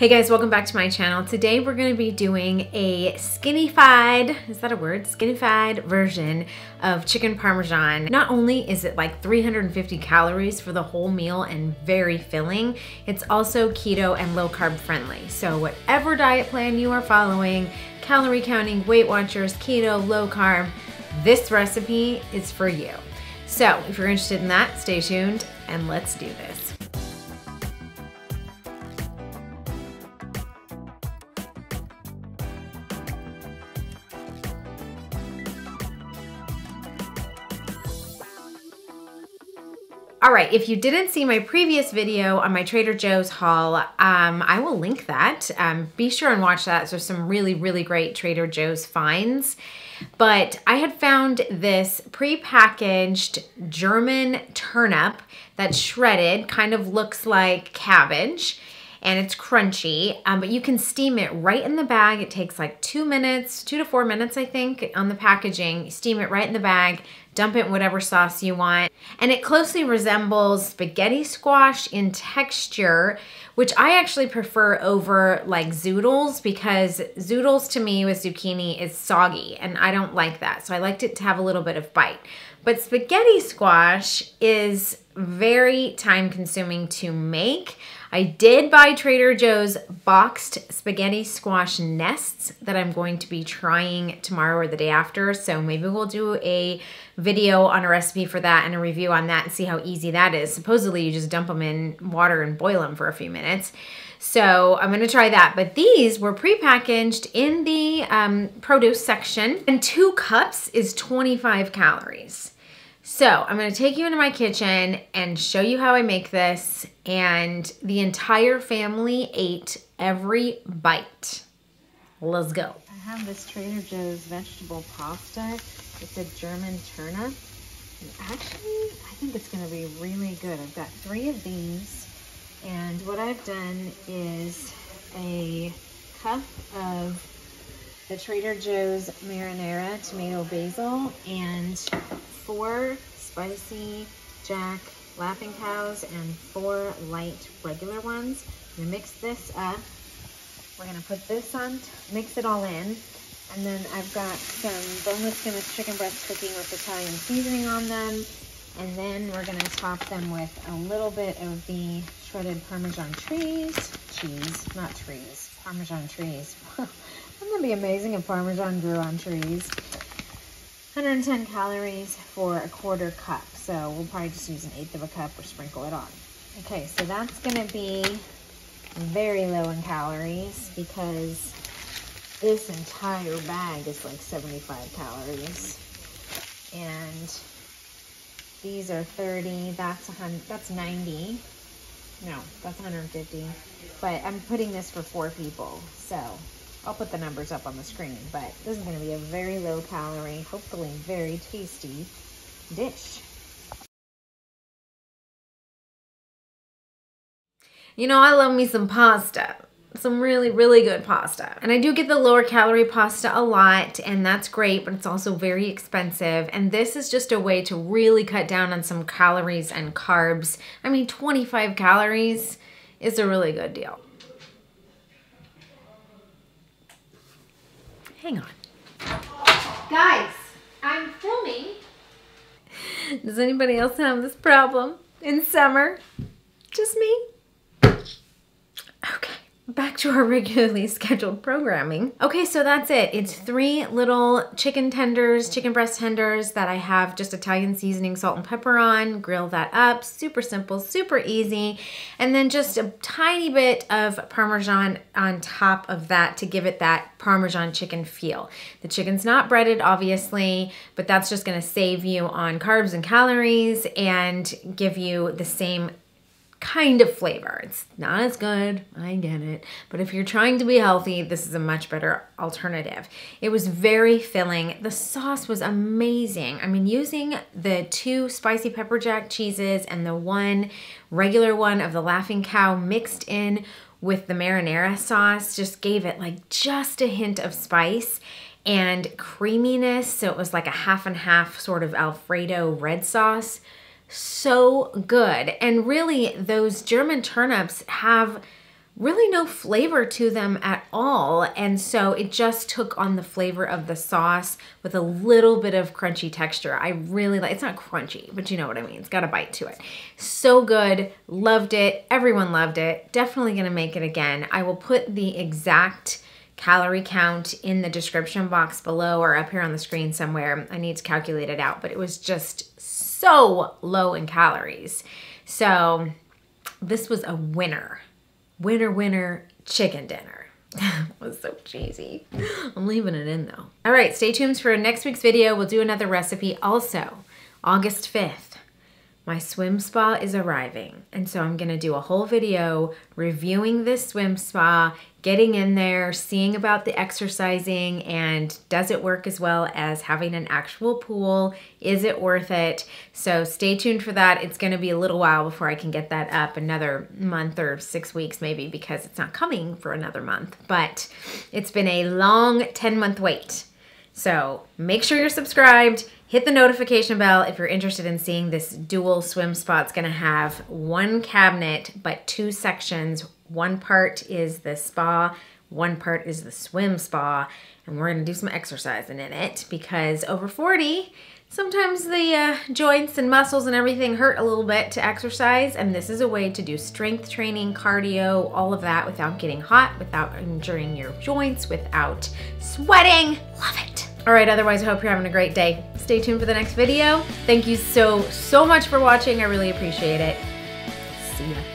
Hey guys, welcome back to my channel. Today we're gonna be doing a skinnified, is that a word? Skinnified version of chicken parmesan. Not only is it like 350 calories for the whole meal and very filling, it's also keto and low carb friendly. So whatever diet plan you are following, calorie counting, Weight Watchers, keto, low carb, this recipe is for you. So if you're interested in that, stay tuned and let's do this. All right, if you didn't see my previous video on my Trader Joe's haul, I will link that. Be sure and watch that. There's some really, really great Trader Joe's finds. But I had found this pre-packaged German turnip that's shredded, kind of looks like cabbage, and it's crunchy, but you can steam it right in the bag. It takes like 2 minutes, 2 to 4 minutes, I think, on the packaging. You steam it right in the bag, dump it in whatever sauce you want. And it closely resembles spaghetti squash in texture, which I actually prefer over like zoodles, because zoodles to me with zucchini is soggy and I don't like that. So I liked it to have a little bit of bite. But spaghetti squash is very time consuming to make. I did buy Trader Joe's boxed spaghetti squash nests that I'm going to be trying tomorrow or the day after, so maybe we'll do a video on a recipe for that and a review on that and see how easy that is. Supposedly you just dump them in water and boil them for a few minutes. So I'm gonna try that. But these were prepackaged in the produce section, and 2 cups is 25 calories. So I'm gonna take you into my kitchen and show you how I make this, and the entire family ate every bite. Let's go. I have this Trader Joe's vegetable pasta. It's a German turnip. And actually, I think it's gonna be really good. I've got 3 of these, and what I've done is a cup of the Trader Joe's marinara tomato basil and 4 spicy jack Laughing Cows and 4 light regular ones. I'm gonna mix this up. We're gonna put this on, mix it all in. And then I've got some boneless skinless chicken breasts cooking with Italian seasoning on them. And then we're gonna top them with a little bit of the shredded Parmesan Parmesan trees. Wouldn't that be amazing if Parmesan grew on trees? 110 calories for a 1/4 cup. So we'll probably just use an 1/8 cup or sprinkle it on. Okay, so that's gonna be very low in calories because this entire bag is like 75 calories. And these are 30, that's 100, that's 90. No, that's 150. But I'm putting this for 4 people, so I'll put the numbers up on the screen, but this is going to be a very low calorie, hopefully very tasty dish. You know, I love me some pasta. Some really, really good pasta. And I do get the lower calorie pasta a lot, and that's great, but it's also very expensive. And this is just a way to really cut down on some calories and carbs. I mean, 25 calories is a really good deal. Hang on. Guys, I'm filming. Does anybody else have this problem in summer? Just me? Okay, back to our regularly scheduled programming. Okay, so that's it. It's 3 little chicken tenders, chicken breast tenders that I have just Italian seasoning, salt and pepper on, grill that up, super simple, super easy. And then just a tiny bit of Parmesan on top of that to give it that Parmesan chicken feel. The chicken's not breaded, obviously, but that's just gonna save you on carbs and calories and give you the same kind of flavor. It's not as good, I get it, but if you're trying to be healthy, this is a much better alternative. It was very filling. The sauce was amazing. I mean, using the 2 spicy pepperjack cheeses and the 1 regular one of the Laughing Cow mixed in with the marinara sauce just gave it like just a hint of spice and creaminess, so it was like a 50/50 sort of Alfredo red sauce. So good. And really, those German turnips have really no flavor to them at all, and so it just took on the flavor of the sauce with a little bit of crunchy texture. I really like, it's not crunchy, but you know what I mean, it's got a bite to it. So good, loved it, everyone loved it, definitely gonna make it again. I will put the exact calorie count in the description box below or up here on the screen somewhere. I need to calculate it out, but it was just so low in calories. So this was a winner. Winner, winner, chicken dinner. That was so cheesy. I'm leaving it in though. All right, stay tuned for next week's video. We'll do another recipe. Also, August 5th, my swim spa is arriving. And so I'm gonna do a whole video reviewing this swim spa, getting in there, seeing about the exercising, and does it work as well as having an actual pool? Is it worth it? So stay tuned for that. It's gonna be a little while before I can get that up, another month or 6 weeks maybe, because it's not coming for another month, but it's been a long 10-month wait. So make sure you're subscribed, hit the notification bell if you're interested in seeing this dual swim spa. It's gonna have one cabinet, but two sections. One part is the spa, one part is the swim spa, and we're gonna do some exercising in it because over 40, sometimes the joints and muscles and everything hurt a little bit to exercise, and this is a way to do strength training, cardio, all of that without getting hot, without injuring your joints, without sweating. Love it. All right, otherwise I hope you're having a great day. Stay tuned for the next video. Thank you so much for watching. I really appreciate it. See ya.